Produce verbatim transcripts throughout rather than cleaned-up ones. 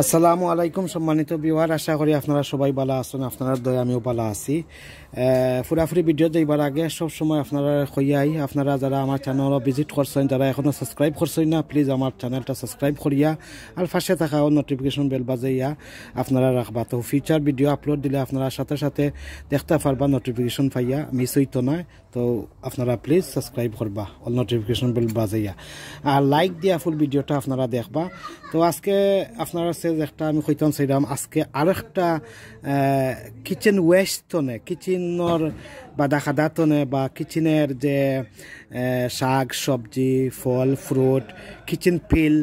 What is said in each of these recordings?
আসসালামু আলাইকুম সম্মানিত ভিউয়ার, আশা করি আপনারা সবাই ভালো আছেন। আপনারা দয়া আমিও ভালো আছি। ফুরাফুরি ভিডিও দেবার আগে সব সময় আপনারা কইয়াই, আপনারা যারা আমার চ্যানেল ভিজিট করছেন, যারা এখনও সাবস্ক্রাইব করছেন না, প্লিজ আমার চ্যানেলটা সাবস্ক্রাইব করিয়া আর পাশে থাকা ও নোটিফিকেশন বেল বাজাইয়া আপনারা রাখবা। তো ফিউচার ভিডিও আপলোড দিলে আপনারা সাথে সাথে দেখতে পারবা, নোটিফিকেশন পাইয়া মিস হইতো না। তো আপনারা প্লিজ সাবস্ক্রাইব করবা, অল নোটিফিকেশন বেল বাজাইয়া আর লাইক দিয়া ফুল ভিডিওটা আপনারা দেখবা। তো আজকে আপনারা একটা আমি কইতাম চাইলাম, আজকে আর একটা কিচেন ওয়েস্টনে, কিচেনের বাদা খাদাতনে বা কিচেনের যে শাক সবজি ফল ফ্রুট, কিচেন পিল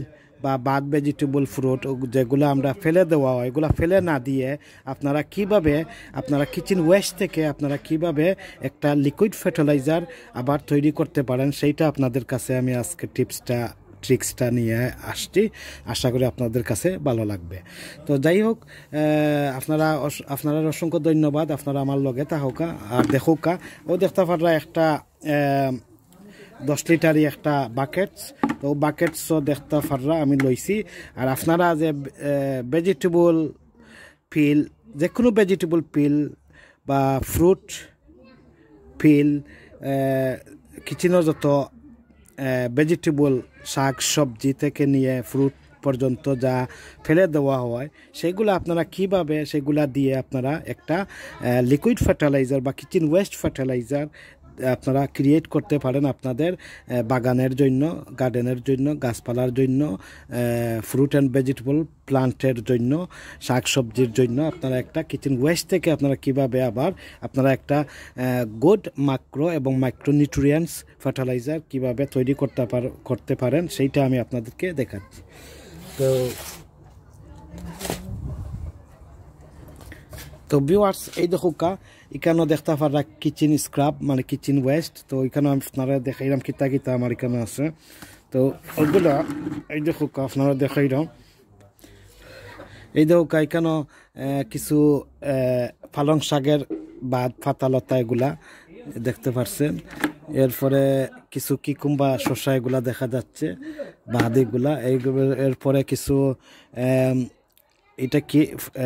বা বাদ ভেজিটেবল ফ্রুট যেগুলো আমরা ফেলে দেওয়া হয়, এগুলো ফেলে না দিয়ে আপনারা কিভাবে আপনারা কিচেন ওয়েস্ট থেকে আপনারা কিভাবে একটা লিকুইড ফার্টিলাইজার আবার তৈরি করতে পারেন, সেইটা আপনাদের কাছে আমি আজকে টিপসটা ট্রিক্সটা নিয়ে আসছি। আশা করি আপনাদের কাছে ভালো লাগবে। তো যাই হোক, আপনারা আপনারা অসংখ্য ধন্যবাদ, আপনারা আমার লগে থাকা আর দেখোকা। ও দেখতে পাররা একটা দশ লিটারই একটা বাকেটস, তো বাকেটসও দেখতে পাররা আমি লইছি। আর আপনারা যে ভেজিটেবল পিল, যে কোনো ভেজিটেবল পিল বা ফ্রুট পিল, কিচেনের যত ভেজিটেবল শাক সবজি থেকে নিয়ে ফ্রুট পর্যন্ত যা ফেলে দেওয়া হয়, সেগুলো আপনারা কিভাবে সেগুলা দিয়ে আপনারা একটা লিকুইড ফার্টিলাইজার বা কিচেন ওয়েস্ট ফার্টিলাইজার আপনারা ক্রিয়েট করতে পারেন আপনাদের বাগানের জন্য, গার্ডেনের জন্য, গাছপালার জন্য, ফ্রুট অ্যান্ড ভেজিটেবল প্লান্টের জন্য, শাক সবজির জন্য। আপনারা একটা কিচেন ওয়েস্ট থেকে আপনারা কিভাবে আবার আপনারা একটা গুড ম্যাক্রো এবং মাইক্রো নিউট্রিয়েন্টস ফার্টিলাইজার কিভাবে তৈরি করতে পার করতে পারেন সেইটা আমি আপনাদেরকে দেখাচ্ছি। তো তো ভিউয়ার্স, এই দেখোকা এখানেও দেখতে পারা কিচেন স্ক্রাব মানে কিচেন ওয়েস্ট। তো এখানেও আপনারা দেখাইলাম কিতা কিতা আমার এখানে আছে। তো ওগুলো এই দেখোকা আপনারা দেখাইলাম। এই দেখোকা এখানেও কিছু পালং শাকের বাদ পাতা লতা এগুলা দেখতে পারছেন। এরপরে কিছু কিকুম্বা শসা এগুলা দেখা যাচ্ছে, বাদ এগুলা। এরপরে কিছু এটা কি,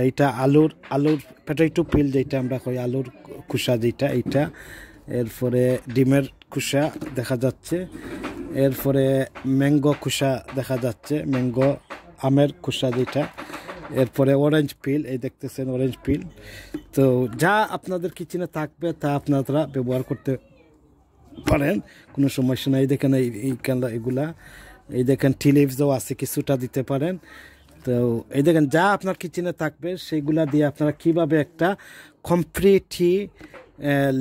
এটা আলুর আলুর পটেটো পিল, যেটা আমরা কই আলুর খোসা, যেটা এটা। এরপরে ডিমের খোসা দেখা যাচ্ছে। এরপরে ম্যাঙ্গো খোসা দেখা যাচ্ছে, ম্যাঙ্গো আমের খোসা যেটা। এরপরে অরেঞ্জ পিল, এই দেখতেছেন অরেঞ্জ পিল। তো যা আপনাদের কিচেনে থাকবে তা আপনারা ব্যবহার করতে পারেন, কোনো সমস্যা নাই। দেখেন এইখানে এগুলা, এই দেখেন টি লিভসও আছে, কিছুটা দিতে পারেন। তো এই দেখেন যা আপনার কিচেনে থাকবে সেইগুলা দিয়ে আপনারা কিভাবে একটা কমপ্লিটলি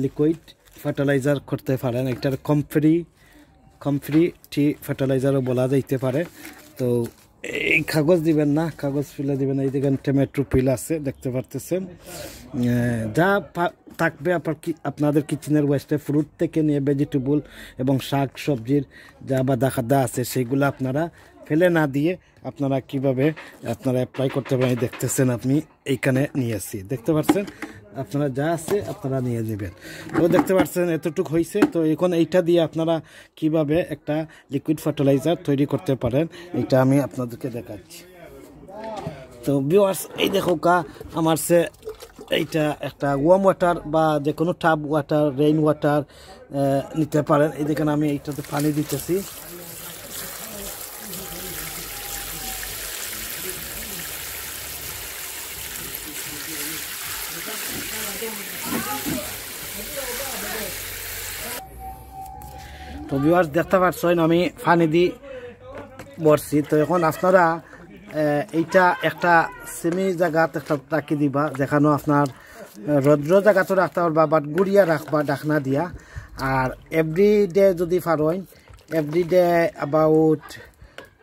লিকুইড ফার্টিলাইজার করতে পারেন। এটার কমপ্লি কমপ্লিটলি ফার্টিলাইজারও বলা যাইতে পারে। তো এই কাগজ দিবেন না, কাগজ ফেলে দিবেন। এই দেখেন টমেটো পিল আছে দেখতে পারতেছেন। যা থাকবে আপনার আপনাদের কিচেনের ওয়েস্টে, ফ্রুট থেকে নিয়ে ভেজিটেবল এবং শাক সবজির যা বাদা খাদা আছে সেইগুলো আপনারা ফেলে না দিয়ে আপনারা কিভাবে আপনারা অ্যাপ্লাই করতে পারেন। দেখতেছেন আপনি এইখানে নিয়েছি, দেখতে পাচ্ছেন আপনারা যা আছে আপনারা নিয়ে নেবেন। তো দেখতে পাচ্ছেন এতটুকু হয়েছে। তো এখন এইটা দিয়ে আপনারা কিভাবে একটা লিকুইড ফার্টিলাইজার তৈরি করতে পারেন এটা আমি আপনাদেরকে দেখাচ্ছি। তো ভিউয়ার্স, এই দেখো কা আমার সে এইটা একটা ওয়ার্ম ওয়াটার বা যে কোনো টাব ওয়াটার, রেইন ওয়াটার নিতে পারেন। এই দেখেন আমি এইটাতে পানি দিতেছি। তো ভিউয়ার্স দেখতে পাচ্ছেন আমি পানি দি বসছি। তো এখন আপনারা এইটা একটা সেমি জায়গাতে রাখি দিবা, যেখানে আপনার রৌদ্র জায়গা তো রাখতে পারবা, বাট গুড়িয়া রাখবা ডাকনা দিয়া। আর এভরিডে যদি পারেন, everyday about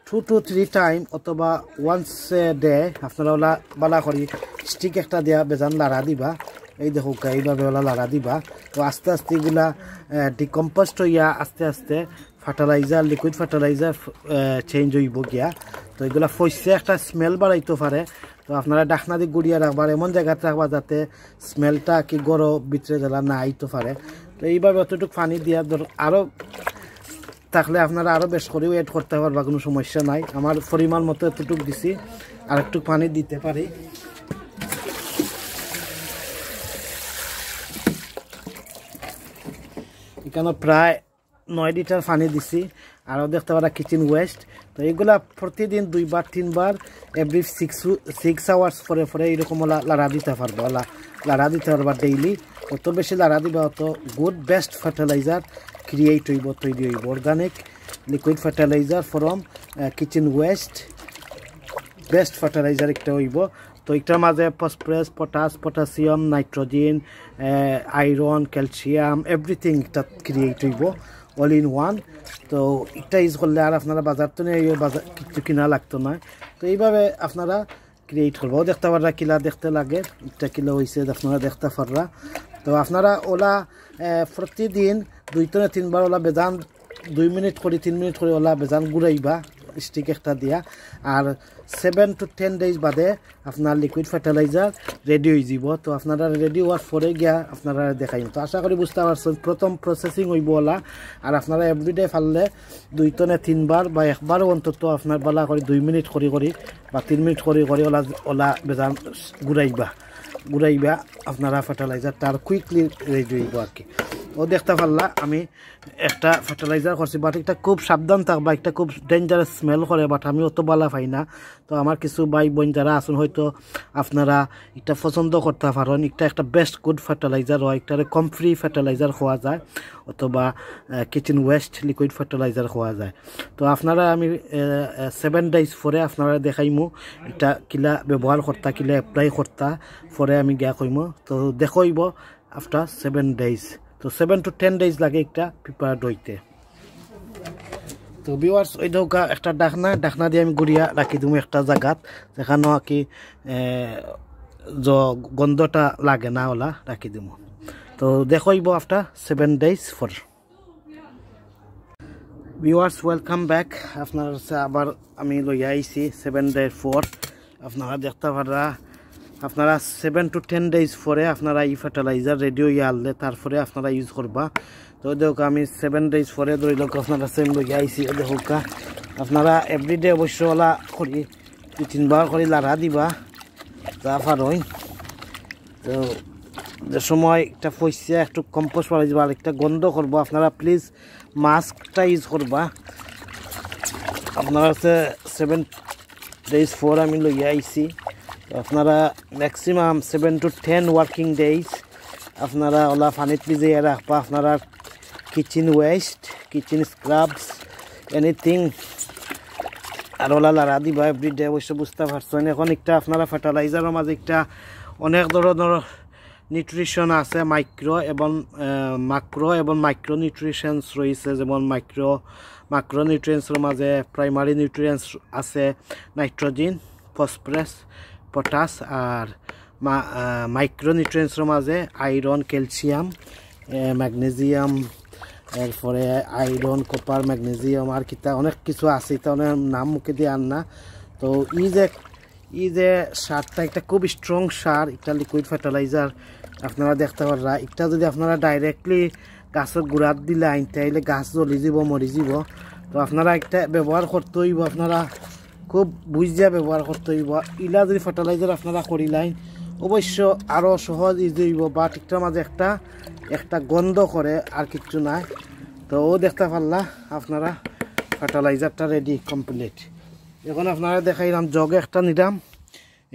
two two three time অথবা ওয়ান্স এ ডে আপনারা ওলা বালা করি স্টিক একটা দেওয়া বেজান লাড়া দিবা। এই দেখো এইভাবে ওলা লাড়া দিবা। তো আস্তে আস্তে এগুলা ডিকম্পোস্ট হইয়া আস্তে আস্তে ফার্টিলাইজার, লিকুইড ফার্টিলাইজার চেঞ্জ হইব গিয়া। তো এগুলা ফসে একটা স্মেল বাড়াইতে পারে। তো আপনারা ডাকনা দিয়ে গুড়িয়া রাখবার, এমন জায়গাতে রাখবা যাতে স্মেলটা কি গরো ভিতরে জ্বালা না আইতে পারে। তো এইভাবে অতটুকু পানি দিয়া ধর আরও থাকলে আপনারা আরও বেশ করে ওয়েট করতে পারবা, কোনো সমস্যা নাই। আমার পরিমাণ মতো এতটুকু দিছি, আর একটু পানি দিতে পারি। এখানে প্রায় নয় লিটার পানি দিছি। আরও দেখতে পারা কিচেন ওয়েস্ট, তো এইগুলা প্রতিদিন দুইবার তিনবার এভরি সিক্স সিক্স আওয়ার্স পরে পরে এইরকম লাড়া দিতে পারবো, লাড়া দিতে পারবা ডেইলি। অত বেশি লাড়া দিবা অত গুড বেস্ট ফার্টিলাইজার ক্রিয়েট হইব, তৈরি হইব organic liquid fertiliser from kitchen waste, best fertiliser একটা হইব। তো এটার মাঝে phosphorus, potash, potassium, nitrogen, iron, calcium everything এটা ক্রিয়েট হইব অল ইন ওয়ান। তো এটা ইউজ করলে আর আপনারা বাজার তো নেই, বাজার কিছু কিনা লাগতো না। তো এইভাবে আপনারা ক্রিয়েট করবো। দেখতে পাররা কিলা দেখতে লাগে, একটা কিলো হয়েছে আপনারা দেখতে পাররা। তো আপনারা ওলা প্রতিদিন দুই থেকে তিনবার ওলা বেজান দুই মিনিট করে তিন মিনিট করে ওলা বেজান ঘুরাইবা স্টিক একটা দিয়া, আর সেভেন টু টেন ডেজ বাদে আপনার লিকুইড ফার্টিলাইজার রেডি হয়ে যাব। তো আপনারা রেডি হওয়ার পরে গিয়া আপনারা দেখাই। তো আশা করি বুঝতে পারছেন, প্রথম প্রসেসিং হইব ওলা। আর আপনারা এভরিডে ফাললে দুই টনে তিনবার বা একবারও অন্তত আপনার বলা করে দুই মিনিট করি করি বা তিন মিনিট করি করি ওলা ওলা বেজান ঘুরাইবা ঘুরাইবা আপনারা ফার্টিলাইজার তার কুইকলি রেডি হইব আর কি। ও দেখতে পারলা আমি একটা ফার্টিলাইজার করছি, বাট একটা খুব সাবধান থাকবা, একটা খুব ডেঞ্জারাস স্মেল করে, বাট আমি অত ভালো পাই না। তো আমার কিছু ভাই বোন যারা আছেন হয়তো আপনারা এটা পছন্দ করতে পারেন। এটা একটা বেস্ট গুড ফার্টিলাইজার হয়, একটা কমফ্রি ফার্টিলাইজার হওয়া যায় অথবা কিচেন ওয়েস্ট লিকুইড ফার্টিলাইজার হওয়া যায়। তো আপনারা আমি সেভেন ডেজ পরে আপনারা দেখাইমো এটা কিলা ব্যবহার করতা, কিলা অ্যাপ্লাই করতা, পরে আমি গিয়া কইমো। তো দেখাইব আফটার সেভেন ডেজ। তো সেভেন টু টেন ডেজ লাগে একটা প্রিপেয়ার হইতে। তো ভিউয়ার্স ওই দৌকা একটা ডাকনা ডাকনা দিয়ে আমি ঘুরিয়া রাখি দেবো একটা জায়গাত, যেখানে আর কি গন্ধটা লাগে না, ওলা রাখি দেবো। তো দেখব after seven days for. Viewers welcome back, আপনার আবার আমি লই আইছি সেভেন ডেজ ফর। আপনারা দেখতে পারা আপনারা সেভেন টু টেন ডেজ পরে আপনারা এই ফার্টিলাইজার রেডি হয়ে আনলে তারপরে আপনারা ইউজ করবা। তো দেখো আমি সেভেন ডেজ পরে ধরে লোক আপনারা সেম লগে আইসি। দেখো আপনারা এভরিডে অবশ্য ওলা করি দুই তিনবার করে লাড়া দিবা যা পারই। তো যে সময় একটা পয়সা একটু কম্পোস্ট পাড়া দিবা, আর একটা গন্ধ করবো। আপনারা প্লিজ মাস্কটা ইউজ করবা। আপনারা হচ্ছে সেভেন ডেজ ফোর আমি লইয়া আইসি। আপনারা maximum seven to ten working days আপনারা ওলা পানিত ভিজিয়ে রাখবা। আপনারা kitchen waste, kitchen scrubs anything আর ওলা লাড়া দিবা এভরিডে। অবশ্য বুঝতে পারছেন এখন একটা আপনারা ফার্টিলাইজারের মাঝে একটা অনেক ধরনের নিউট্রিশন আছে, মাইক্রো এবং ম্যাক্রো এবং মাইক্রো নিউট্রিশনস রয়েছে। যেমন মাইক্রো ম্যাক্রো নিউট্রিয়েন্টসের মাঝে প্রাইমারি নিউট্রিয়েন্টস আছে নাইট্রোজেন, ফসফরাস, পটাশ, আর মাইক্রো নিউট্রিয়েন্টসের মাঝে আয়রন, ক্যালসিয়াম, ম্যাগনেসিয়াম, এরপরে আয়রন, কপার, ম্যাগনেসিয়াম আর কি তা অনেক কিছু আছে। এটা অনেক নাম মুখে দিয়ে আন না। তো ই যে ই যে সারটা একটা খুব স্ট্রং সার, একটা লিকুইড ফার্টিলাইজার আপনারা দেখতে পারা। এটা যদি আপনারা ডাইরেক্টলি গাছের গুড়াত দিলে আইন তাইলে গাছ জ্বলি যাব, মরি যাব। তো আপনারা একটা ব্যবহার করতে হইব, আপনারা খুব বুঝিয়া ব্যবহার করতে হইব। ইলা যদি ফার্টিলাইজার আপনারা করিলেন অবশ্য আরও সহজ ইজি হইব, বা ঠিকটার মাঝে একটা একটা গন্ধ করে আর কিচ্ছু নাই। তো ও দেখতে পারলা আপনারা ফার্টিলাইজারটা রেডি কমপ্লিট। এখন আপনারা দেখাইলাম জগ একটা নিলাম।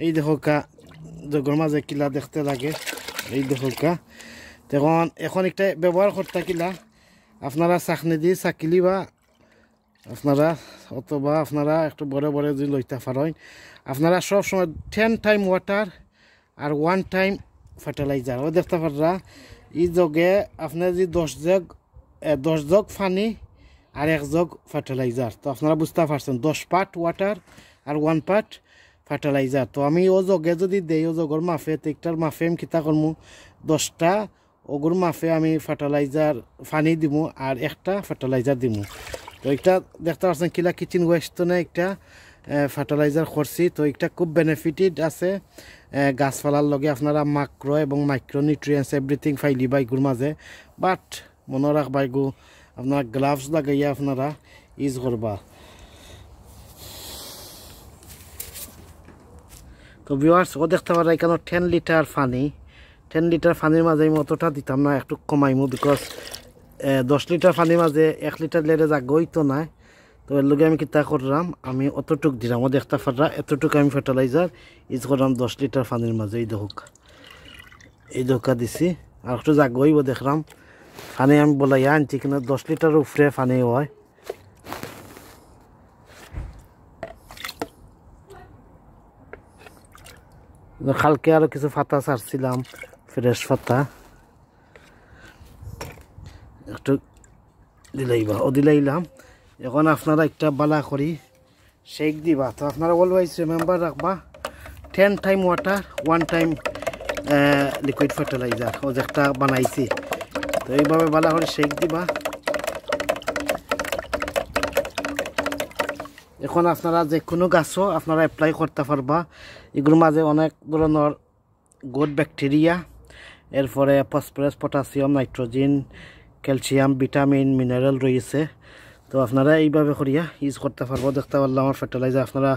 এই দেখোকা জগের মাঝে কিলা দেখতে লাগে, এই দেখোকা। তখন এখন একটা ব্যবহার করতে কিলা আপনারা চাকনি দিয়ে চাকিলি বা আপনারা অথবা আপনারা একটু বড় বড় যদি লইতে পারেন। আপনারা সবসময় টেন টাইম ওয়াটার আর ওয়ান টাইম ফার্টিলাইজার। ও দেখতে পারা ই জগে আপনার যে দশ জগ দশ জগ পানি আর এক জগ ফার্টিলাইজার। তো আপনারা বুঝতে পারছেন দশ পার্ট ওয়াটার আর ওয়ান পার্ট ফার্টিলাইজার। তো আমি ও জগে যদি দেই, ও জগর মাফে তেকটার মাফে আমি কিতা করবো, দশটা ওগুর মাফে আমি ফার্টিলাইজার পানি দিব আর একটা ফার্টিলাইজার দিব। তো একটা দেখতে পাচ্ছেন কিলা কিচেন ওয়েস্টনে একটা ফার্টিলাইজার করছি। তো একটা খুব বেনিফিটেড আছে গাছপালার লগে। আপনারা ম্যাক্রো এবং মাইক্রো নিউট্রিয়েন্টস এভরিথিং ফাইলিবা এগুর মাঝে, বাট মনে রাখবা এগু আপনার গ্লাভস লাগাইয়া আপনারা ইউজ করবা। তো ভিউয়ার্স ও দেখতে পারা এখানে টেন লিটার পানি, টেন লিটার পানির মাঝে আমি অতটা দিতাম না, একটু কমাইমু, বিকজ দশ লিটার পানির মাঝে এক লিটার লেরে যা গইতো না। তো এর লগে আমি কিতা করলাম, আমি অতটুক দিলাম, ও দেখতে পারা এতটুকু আমি ফার্টিলাইজার ইউজ করলাম দশ লিটার পানির মাঝে। এই দোক এই দোকা দিছি আর একটু যা গইব দেখলাম। পানি আমি বলাই আনছি কিনা দশ লিটার উপরে পানি হয়। কালকে আরো কিছু পাতা ছাড়ছিলাম, ফ্রেশ পাতা একটু দিলাইবা, ও দিলাইলাম। এখন আপনারা একটা বালা করি শেক দিবা। তো আপনারা অলওয়েজ রিমেম্বার রাখবা ten time water one time liquid fertiliser, ও যে একটা বানাইছি। তো এইভাবে বালা করে শেক দিবা। এখন আপনারা যে কোনো গাছও আপনারা অ্যাপ্লাই করতে পারবা। এগুলোর মাঝে অনেক ধরনের গুড ব্যাকটেরিয়া, এরপরে phosphorus, potassium, nitrogen, calcium, vitamin, mineral রয়েছে। তো আপনারা এইভাবে করিয়া ইউজ করতে পারবো। দেখতে পারলাম আমার ফার্টিলাইজার আপনারা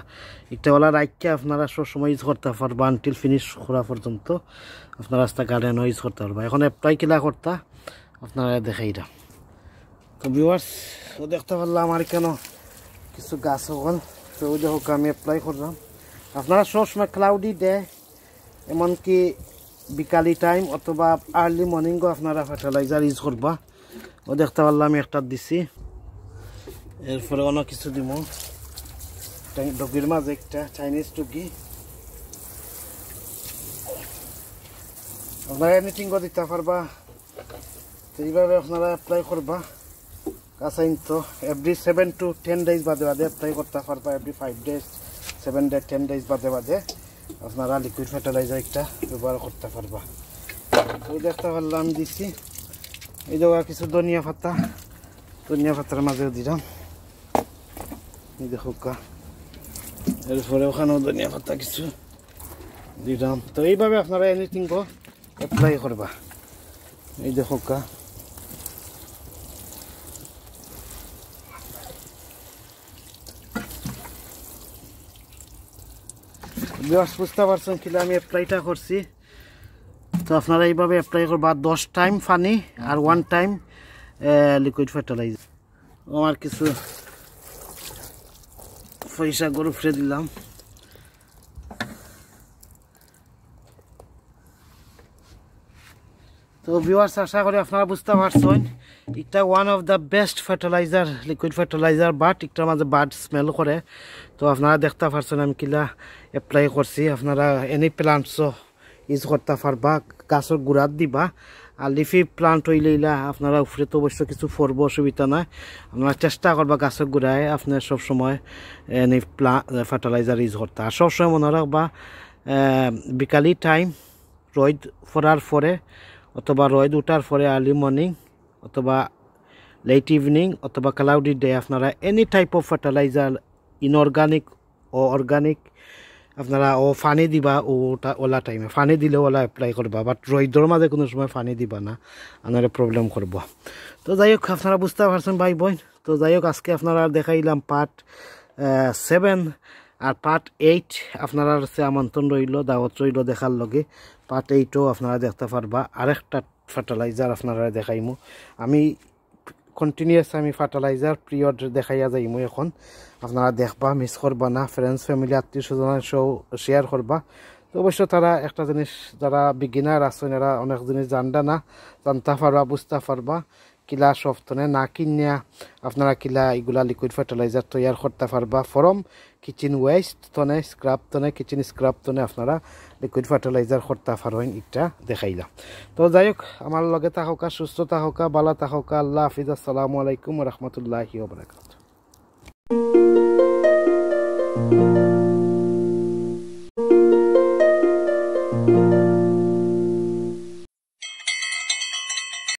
ইটাওয়ালা রাখিয়া আপনারা সবসময় ইউজ করতে পারবা, আনটিল ফিনিশ করা পর্যন্ত আপনারা রাস্তা গার্ডেনও ইউজ করতে পারবা। এখন অ্যাপ্লাই কিলা করতা আপনারা দেখাইরা। তো ভিউয়ার্স ও দেখতে পারলাম আমার কেন কিছু গাছ হল। তো ওই হোক আমি অ্যাপ্লাই করলাম। আপনারা সবসময় ক্লাউডি ডে, এমনকি বিকালি টাইম অথবা আর্লি মর্নিংও আপনারা ফার্টিলাইজার ইউজ করবা। ও দেখতে পারলাম আমি একটা দিছি, এরপরে অনেক কিছু দিব। ডগির মাঝে একটা চাইনিজ টুকি আপনারা এনিথিং দিতে পারবা। তো এইভাবে আপনারা অ্যাপ্লাই করবা। কাছাইন তো every seven to ten days বাদে বাদে অ্যাপ্লাই করতে পারবা। Every five days, seven day, ten days বাদে বাদে আপনারা লিকুইড ফার্টিলাইজার একটা ব্যবহার করতে পারবা। ওই দেখতে পারলাম দিচ্ছি। এই জায়গায় কিছু ধনিয়া পাতা, ধনিয়া পাতার মাঝে দিলাম, এই দেখো কা। এরপরে ওখানেও ধনিয়া পাতা কিছু দিলাম। তো এইভাবে আপনারা এনিথিং অ্যাপ্লাই করবা। এই দেখো কা। বুঝতে পারছেন কিনা আমি অ্যাপ্লাইটা করছি। তো আপনারা এইভাবে অ্যাপ্লাই করবা, দশ টাইম পানি আর ওয়ান টাইম লিকুইড ফার্টিলাইজার। আমার কিছু পয়সা গরু ফেলে দিলাম। তো ভিউয়ার্স আশা করি আপনারা বুঝতে পারছেন এটা one of the best fertiliser, liquid fertiliser. But এটার মাঝে বাড স্মেল করে। তো আপনারা দেখতে পারছেন আমি কিলা অ্যাপ্লাই করছি। আপনারা এনি প্লান্টসও ইউজ করতে পারবা, গাছের গোড়াত দিবা। আর লিফি প্লান্ট হইলে ইলা আপনারা উপরে তো অবশ্য কিছু ফরব, অসুবিধা নাই। আপনারা চেষ্টা করবা গাছের গোড়ায় আপনার সবসময় এনি প্লা ফার্টিলাইজার ইউজ করতে। আর সবসময় মনে রাখবা বিকালি টাইম রোদ ফরার পরে অথবা রোদ উঠার পরে আর্লি মর্নিং অথবা লেট ইভিনিং অথবা ক্লাউডি ডে আপনারা any type of fertiliser, inorganic ও অর্গানিক আপনারা ও পানি দিবা। ওটা ওলা টাইমে পানি দিলে ওলা অ্যাপ্লাই করবা, বাট রোদের মাঝে কোনো সময় পানি দিবা না, আপনারা প্রবলেম করব। তো যাই হোক আপনারা বুঝতে পারছেন ভাই বোন। তো যাই হোক আজকে আপনারা দেখাইলাম পার্ট সেভেন আর পার্ট এইট আপনারা হচ্ছে আমন্ত্রণ রইল, দাওয়াত রইল দেখার লগে। পার্ট এইটও আপনারা দেখতে পারবা। আরেকটা ফার্টিলাইজার আপনারা দেখাইমু। আমি কন্টিনিউয়াস আমি ফার্টিলাইজার পিরিয়ড দেখাইয়া যাইমু। এখন আপনারা দেখবা, মিস করবা না। ফ্রেন্ডস, ফ্যামিলি, আত্মীয় স্বজনের সব শেয়ার করবা। তো অবশ্য তারা একটা জিনিস, যারা বিগিনার আছেন এরা অনেক জিনিস জানডা না, জানতে পারবা, বুঝতে পারবা। কিলা সফটনে না কিনা আপনারা কিলা এগুলা লিকুইড ফার্টিলাইজার তৈরি করতে পারবা। ফরম কিচেন ওয়েস্ট তনে, স্ক্রাব তনে, কিচেন স্ক্রাব তনে আপনারা লিকুইড ফার্টিলাইজার করতে পারেন। এটা দেখাইলাম। তো যাই হোক আমার লগে থাকা, সুস্থ থাকা, বালা থাকা। আল্লাহ হাফিজ। আসসালামু আলাইকুম রহমতুল্লাহি ওয়া বারাকাতুহু।